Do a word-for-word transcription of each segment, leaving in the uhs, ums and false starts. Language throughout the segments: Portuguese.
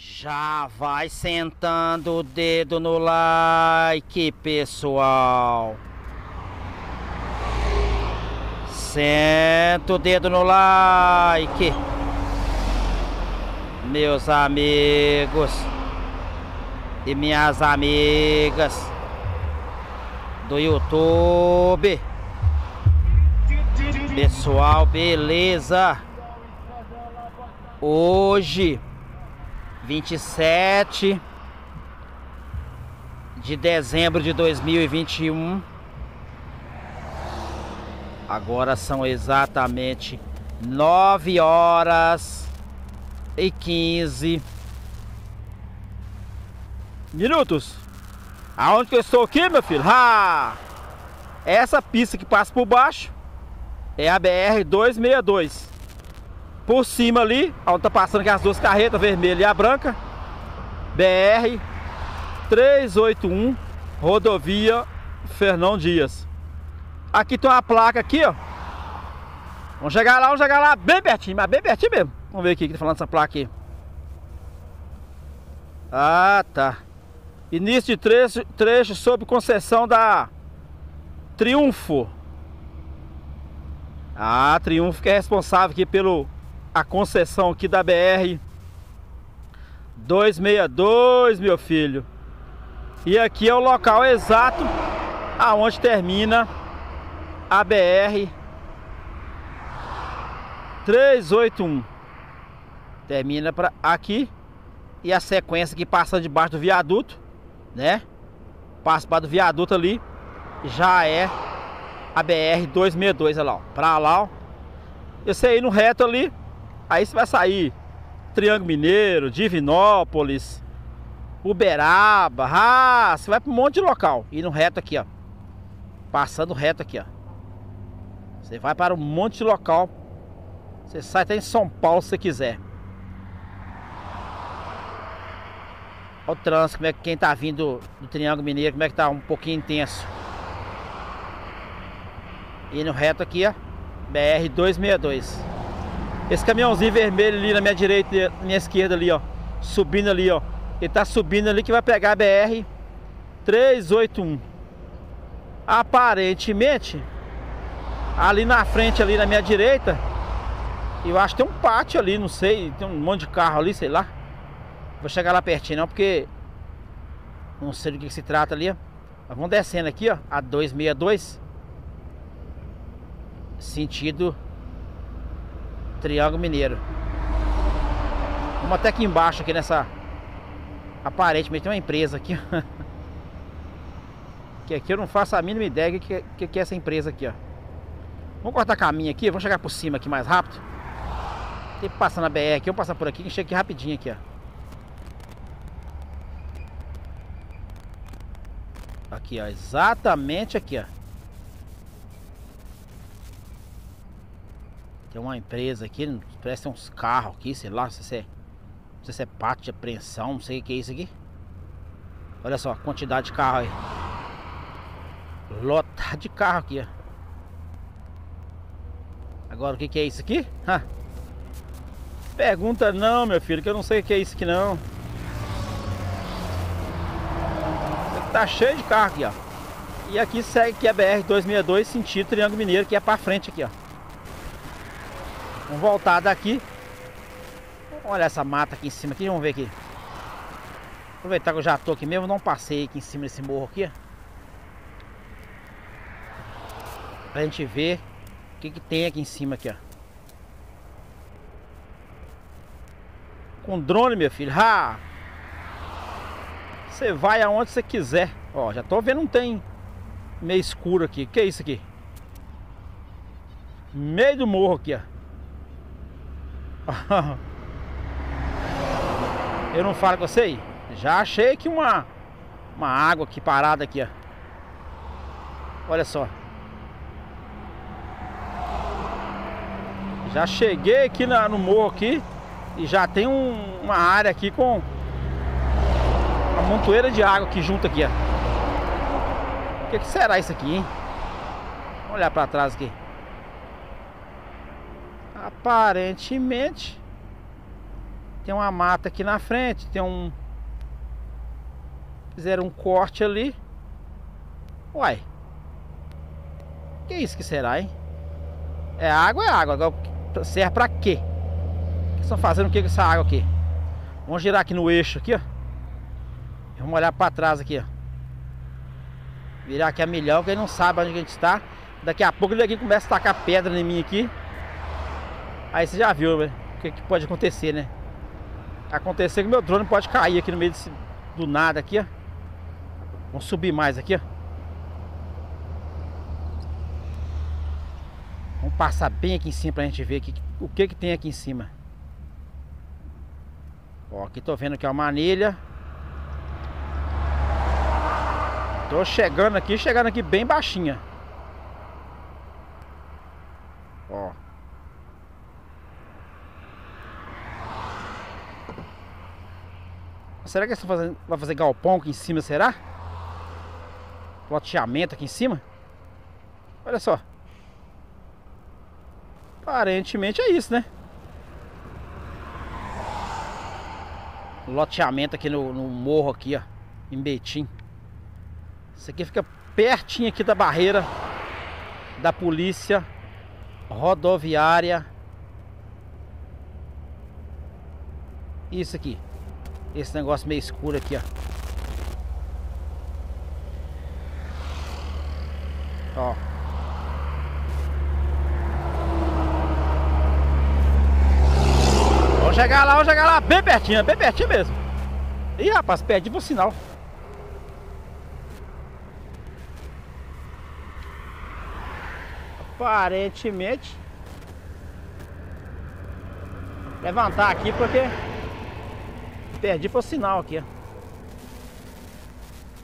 Já vai sentando o dedo no like, pessoal. Senta o dedo no like, meus amigos e minhas amigas do YouTube. Pessoal, beleza? Hoje, vinte e sete de dezembro de dois mil e vinte e um, agora são exatamente nove horas e quinze minutos. Aonde que eu estou aqui, meu filho? Ah, essa pista que passa por baixo é a B R duzentos e sessenta e dois. Por cima ali, onde tá passando aqui as duas carretas, a vermelha e a branca, B R trezentos e oitenta e um, rodovia Fernão Dias. Aqui tem uma placa aqui, ó. Vamos chegar lá, vamos chegar lá bem pertinho, mas bem pertinho mesmo. Vamos ver aqui o que tá falando essa placa aqui. Ah, tá. Início de trecho, trecho sob concessão da Triunfo. Ah, Triunfo que é responsável aqui pelo... a concessão aqui da B R duzentos e sessenta e dois, meu filho. E aqui é o local exato aonde termina a B R trezentos e oitenta e um. Termina para aqui. E a sequência que passa debaixo do viaduto, né? Passa para do viaduto ali, já é a B R duzentos e sessenta e dois, olha lá, para lá, ó. Eu sei ir no reto ali. Aí você vai sair Triângulo Mineiro, Divinópolis, Uberaba, ah, você vai para um monte de local. E no reto aqui, ó, passando reto aqui, ó, você vai para um monte de local. Você sai até em São Paulo se você quiser. Olha o trânsito, como é que quem tá vindo do Triângulo Mineiro, como é que tá um pouquinho intenso. E no reto aqui, ó, B R duzentos e sessenta e dois. Esse caminhãozinho vermelho ali na minha direita, na minha esquerda ali, ó, subindo ali, ó, ele tá subindo ali que vai pegar a B R trezentos e oitenta e um. Aparentemente, ali na frente, ali na minha direita, eu acho que tem um pátio ali, não sei, tem um monte de carro ali, sei lá. Vou chegar lá pertinho não, porque não sei do que, que se trata ali, ó. Mas vamos descendo aqui, ó, a duzentos e sessenta e dois, sentido Triângulo Mineiro. Vamos até aqui embaixo, aqui nessa... Aparentemente tem uma empresa aqui. Que aqui eu não faço a mínima ideia do que, que, que é essa empresa aqui, ó. Vamos cortar caminho aqui, vamos chegar por cima aqui mais rápido. Tem que passar na B R aqui, vamos passar por aqui, que chega aqui rapidinho aqui, ó. Aqui, ó, exatamente aqui, ó. Tem uma empresa aqui, parece que tem uns carros aqui, sei lá, não sei se é, não sei se é pátio de apreensão, não sei o que é isso aqui. Olha só a quantidade de carro aí. Lotado de carro aqui, ó. Agora o que que é isso aqui? Ha. Pergunta não, meu filho, que eu não sei o que é isso aqui não. Tá cheio de carro aqui, ó. E aqui segue que é B R duzentos e sessenta e dois, sentido Triângulo Mineiro, que é pra frente aqui, ó. Vamos voltar daqui. Olha essa mata aqui em cima aqui, vamos ver aqui. Aproveitar que eu já tô aqui mesmo, não passei aqui em cima desse morro aqui. Pra gente ver o que que tem aqui em cima aqui, ó. Com drone, meu filho. Ah! Você vai aonde você quiser. Ó, já tô vendo um tem meio escuro aqui. O que é isso aqui? Meio do morro aqui, ó. Eu não falo com você aí. Já achei aqui uma Uma água aqui parada aqui, ó. Olha só. Já cheguei aqui na, no morro aqui. E já tem um, uma área aqui com uma montoeira de água aqui junto aqui, ó. O que, que será isso aqui, hein? Vamos olhar pra trás aqui. Aparentemente Tem uma mata aqui na frente, tem um... Fizeram um corte ali. Uai. Que isso que será, hein? É água, é água. Agora serve pra quê? O que estão fazendo o que com essa água aqui? Vamos girar aqui no eixo aqui, ó. Vamos olhar pra trás aqui, ó. Virar aqui a milhão, que ele não sabe onde a gente está. Daqui a pouco ele aqui começa a tacar pedra em mim aqui. Aí você já viu, né? O que, que pode acontecer, né? Acontecer que meu drone pode cair aqui no meio desse, do nada aqui, ó. Vamos subir mais aqui, ó. Vamos passar bem aqui em cima pra gente ver aqui, o que que tem aqui em cima. Ó, aqui tô vendo que é uma anilha. Tô chegando aqui, chegando aqui bem baixinha. Ó. Será que eles estão fazendo, vai fazer galpão aqui em cima, será? Loteamento aqui em cima? Olha só. Aparentemente é isso, né? Loteamento aqui no, no morro aqui, ó. Em Betim. Isso aqui fica pertinho aqui da barreira da Polícia Rodoviária. Isso aqui. Esse negócio meio escuro aqui, ó. Ó. Vamos chegar lá, vamos chegar lá. Bem pertinho, bem pertinho mesmo. Ih, rapaz, perdi o sinal. Aparentemente levantar aqui porque perdi foi o sinal aqui, ó.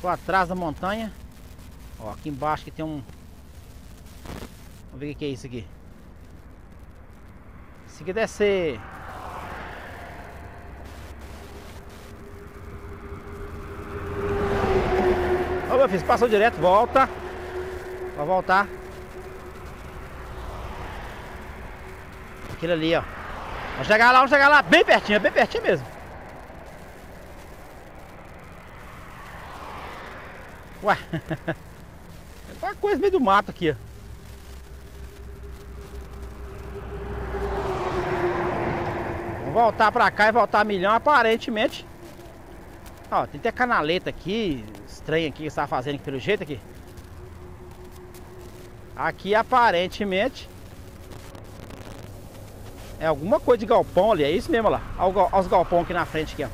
Tô atrás da montanha. Ó, aqui embaixo que tem um... Vamos ver o que é isso aqui. Isso aqui deve ser... Ó, meu filho, passou direto, volta. Vai voltar. Aquilo ali, ó. Vamos chegar lá, vamos chegar lá. Bem pertinho, bem pertinho mesmo. Ué. É uma coisa meio do mato aqui, ó. Vamos voltar pra cá e voltar a milhão, aparentemente. Ó, tem até canaleta aqui. Estranho aqui que você tá fazendo aqui, pelo jeito aqui. Aqui, aparentemente... É alguma coisa de galpão ali, é isso mesmo, olha lá. Olha os galpões aqui na frente, aqui, ó.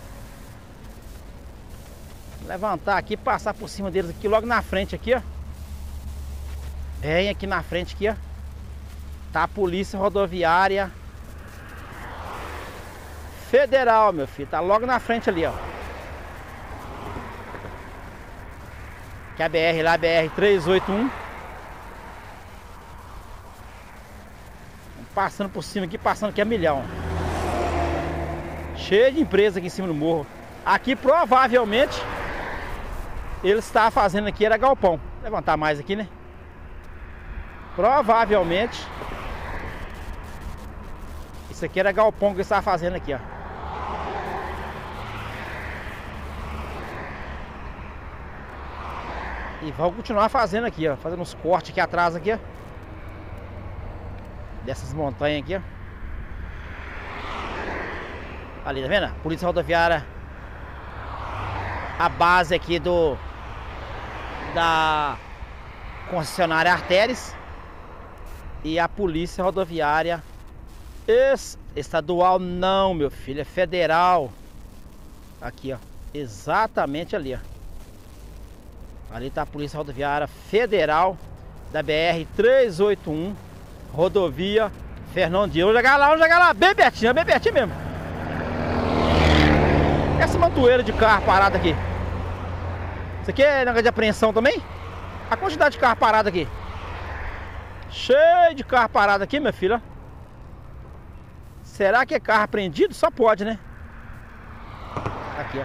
Levantar aqui, passar por cima deles aqui, logo na frente aqui, ó. Bem aqui na frente aqui, ó. Tá a Polícia Rodoviária Federal, meu filho. Tá logo na frente ali, ó. Que é a B R lá, B R trezentos e oitenta e um. Passando por cima aqui, passando aqui a milhão. Cheio de empresa aqui em cima do morro. Aqui provavelmente ele estava fazendo aqui era galpão. Levantar mais aqui, né? Provavelmente isso aqui era galpão que ele estava fazendo aqui, ó. E vão continuar fazendo aqui, ó. Fazendo uns cortes aqui atrás aqui, ó. Dessas montanhas aqui, ó. Ali, tá vendo? Polícia Rodoviária. A base aqui do... Da... Concessionária Arteris. E a Polícia Rodoviária... Es, estadual não, meu filho. É federal. Aqui, ó. Exatamente ali, ó. Ali tá a Polícia Rodoviária Federal. Da B R trezentos e oitenta e um. Rodovia Fernão Dias. Vamos chegar lá, vamos chegar lá, bem pertinho, bem pertinho mesmo. Essa montoeira de carro parado aqui. Isso aqui é negócio de apreensão também? A quantidade de carro parado aqui. Cheio de carro parado aqui, minha filha. Será que é carro apreendido? Só pode, né? Aqui, ó.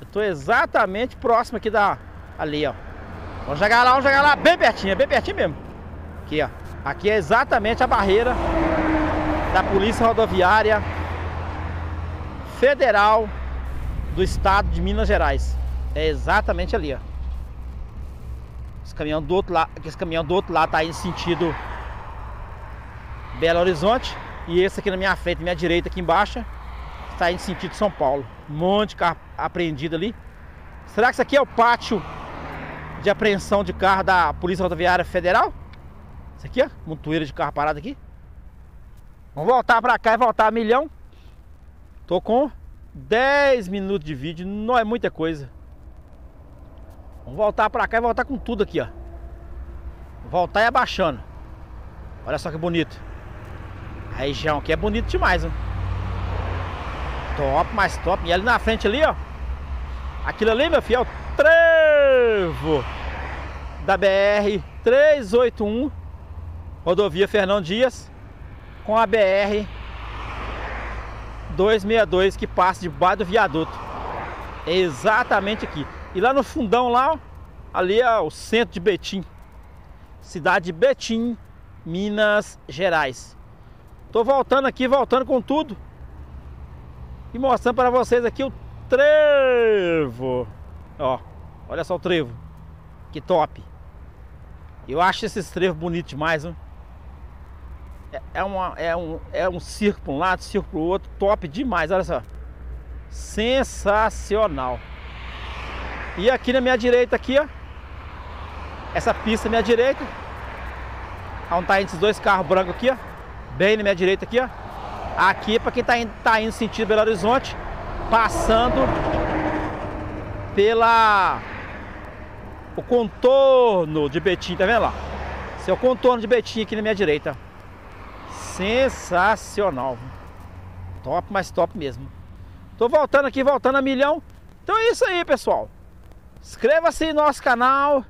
Eu tô exatamente próximo aqui da... Ali, ó. Vamos chegar lá, vamos chegar lá, bem pertinho, bem pertinho mesmo. Aqui, ó. Aqui é exatamente a barreira da Polícia Rodoviária Federal do Estado de Minas Gerais. É exatamente ali, ó. Esse caminhão do outro lado, esse caminhão do outro lado tá em sentido Belo Horizonte. E esse aqui na minha frente, minha direita aqui embaixo, está em sentido São Paulo. Um monte de carro apreendido ali. Será que isso aqui é o pátio de apreensão de carro da Polícia Rodoviária Federal? Isso aqui, ó, montoeira de carro parado aqui. Vamos voltar pra cá e voltar a milhão. Tô com dez minutos de vídeo, não é muita coisa. Vamos voltar pra cá e voltar com tudo aqui, ó. Voltar e abaixando. Olha só que bonito. A região aqui é bonito demais, ó. Top, mais top. E ali na frente ali, ó, aquilo ali, meu filho, é o trevo da B R trezentos e oitenta e um, rodovia Fernão Dias, com a B R duzentos e sessenta e dois, que passa debaixo do viaduto. É exatamente aqui. E lá no fundão, lá, ó, ali é o centro de Betim. Cidade de Betim, Minas Gerais. Tô voltando aqui, voltando com tudo. E mostrando para vocês aqui o trevo. Ó, olha só o trevo. Que top. Eu acho esses trevos bonitos demais, né? É, é, uma, é, um, é um circo para um lado, circo para o outro. Top demais, olha só. Sensacional. E aqui na minha direita aqui, ó, essa pista à minha direita, onde tá indo esses dois carros brancos aqui, ó, bem na minha direita aqui, ó. Aqui é para quem tá indo, tá indo sentido Belo Horizonte, passando pela o contorno de Betim, tá vendo lá? Esse é o contorno de Betim aqui na minha direita. Sensacional. Top, mas top mesmo. Tô voltando aqui, voltando a milhão. Então é isso aí, pessoal. Inscreva-se em nosso canal.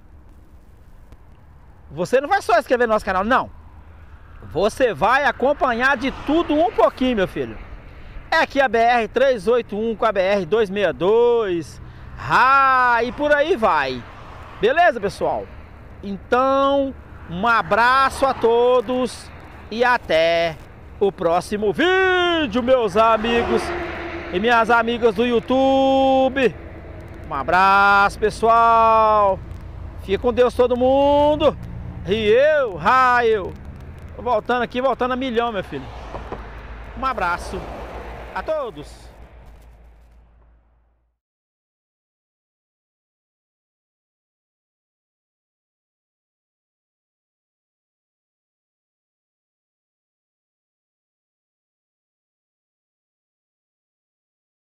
Você não vai só inscrever no nosso canal, não. Você vai acompanhar de tudo um pouquinho, meu filho. É aqui a B R trezentos e oitenta e um com a B R duzentos e sessenta e dois. Ah, e por aí vai. Beleza, pessoal? Então, um abraço a todos e até o próximo vídeo, meus amigos e minhas amigas do YouTube. Um abraço, pessoal. Fica com Deus todo mundo. E eu, raio. Voltando aqui, voltando a milhão, meu filho. Um abraço a todos.